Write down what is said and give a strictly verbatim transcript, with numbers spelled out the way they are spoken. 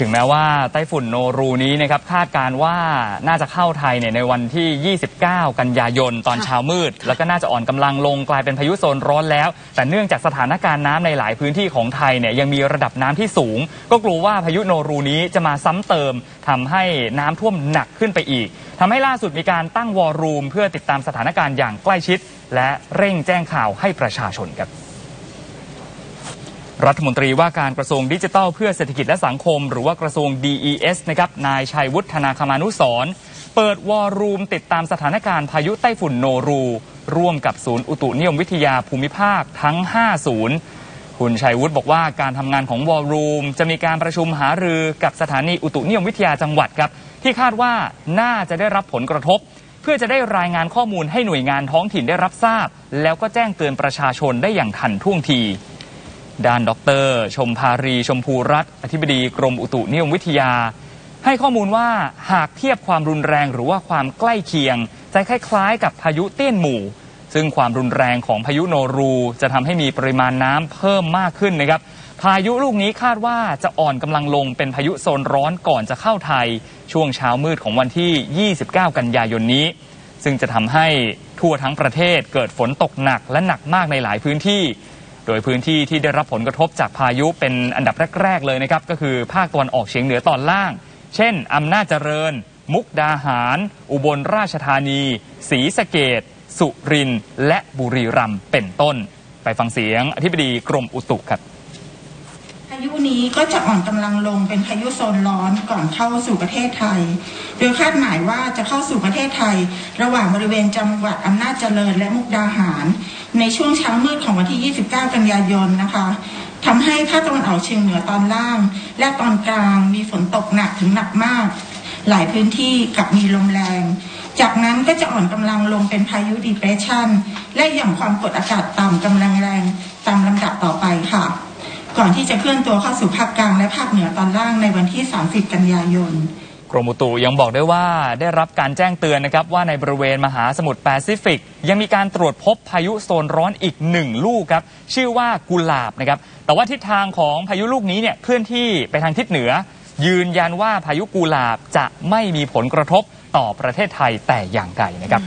ถึงแม้ว่าไต้ฝุ่นโนรูนี้นะครับคาดการว่าน่าจะเข้าไทยเนี่ยในวันที่ยี่สิบเก้ากันยายนตอนเช้ามืดแล้วก็น่าจะอ่อนกำลังลงกลายเป็นพายุโซนร้อนแล้วแต่เนื่องจากสถานการณ์น้ำในหลายพื้นที่ของไทยเนี่ยยังมีระดับน้ำที่สูงก็กลัวว่าพายุโนรูนี้จะมาซ้ำเติมทำให้น้ำท่วมหนักขึ้นไปอีกทำให้ล่าสุดมีการตั้งวอร์รูมเพื่อติดตามสถานการณ์อย่างใกล้ชิดและเร่งแจ้งข่าวให้ประชาชนครับรัฐมนตรีว่าการกระทรวงดิจิทัลเพื่อเศรษฐกิจและสังคมหรือว่ากระทรวง ดี อี เอส นะครับนายชัยวุฒิธนาคมานุสรณ์เปิดวอร์รูมติดตามสถานการณ์พายุไต้ฝุ่นโนรูร่วมกับศูนย์อุตุนิยมวิทยาภูมิภาคทั้งห้าศูนย์คุณชัยวุฒิบอกว่าการทำงานของวอร์รูมจะมีการประชุมหารือกับสถานีอุตุนิยมวิทยาจังหวัดครับที่คาดว่าน่าจะได้รับผลกระทบเพื่อจะได้รายงานข้อมูลให้หน่วยงานท้องถิ่นได้รับทราบแล้วก็แจ้งเตือนประชาชนได้อย่างทันท่วงทีด้านดร.ชมภารีชมพูรัตน์อธิบดีกรมอุตุนิยมวิทยาให้ข้อมูลว่าหากเทียบความรุนแรงหรือว่าความใกล้เคียงจะคล้ายๆกับพายุเตี้ยนหมู่ซึ่งความรุนแรงของพายุโนรูจะทำให้มีปริมาณน้ำเพิ่มมากขึ้นนะครับพายุลูกนี้คาดว่าจะอ่อนกำลังลงเป็นพายุโซนร้อนก่อนจะเข้าไทยช่วงเช้ามืดของวันที่ยี่สิบเก้ากันยายนนี้ซึ่งจะทำให้ทั่วทั้งประเทศเกิดฝนตกหนักและหนักมากในหลายพื้นที่โดยพื้นที่ที่ได้รับผลกระทบจากพายุเป็นอันดับแรกๆเลยนะครับก็คือภาคตะวันออกเฉียงเหนือตอนล่างเช่นอำนาจเจริญมุกดาหารอุบลราชธานีศรีสะเกษสุรินทร์และบุรีรัมย์เป็นต้นไปฟังเสียงอธิบดีกรมอุตุครับพายุนี้ก็จะอ่อนกำลังลงเป็นพายุโซนร้อนก่อนเข้าสู่ประเทศไทยโดยคาดหมายว่าจะเข้าสู่ประเทศไทยระหว่างบริเวณจังหวัดอำนาจเจริญและมุกดาหารในช่วงเช้ามืดของวันที่ยี่สิบเก้ากันยายนนะคะทำให้ภาคตะวันออกเฉียงเหนือตอนล่างและตอนกลางมีฝนตกหนักถึงหนักมากหลายพื้นที่กับมีลมแรงจากนั้นก็จะอ่อนกำลังลงเป็นพายุดีเพรสชันและหย่อมความกดอากาศต่ำกำลังแรงตามลำดับต่อไปค่ะก่อนที่จะเคลื่อนตัวเข้าสู่ภาคกลางและภาคเหนือตอนล่างในวันที่สามสิบกันยายนกรมอุตุยังบอกได้ว่าได้รับการแจ้งเตือนนะครับว่าในบริเวณมหาสมุทรแปซิฟิกยังมีการตรวจพบพายุโซนร้อนอีกหนึ่งลูกครับชื่อว่ากุหลาบนะครับแต่ว่าทิศทางของพายุลูกนี้เนี่ยเคลื่อนที่ไปทางทิศเหนือยืนยันว่าพายุกุหลาบจะไม่มีผลกระทบต่อประเทศไทยแต่อย่างใดนะครับ